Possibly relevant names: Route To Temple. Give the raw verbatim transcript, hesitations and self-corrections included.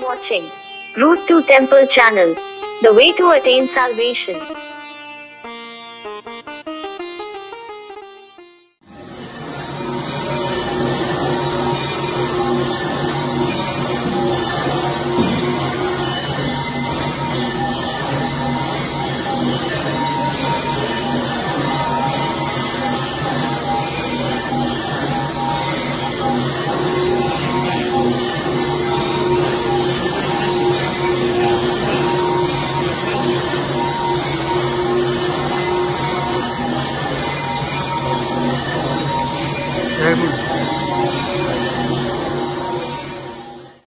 watching Route to Temple channel, the way to attain salvation.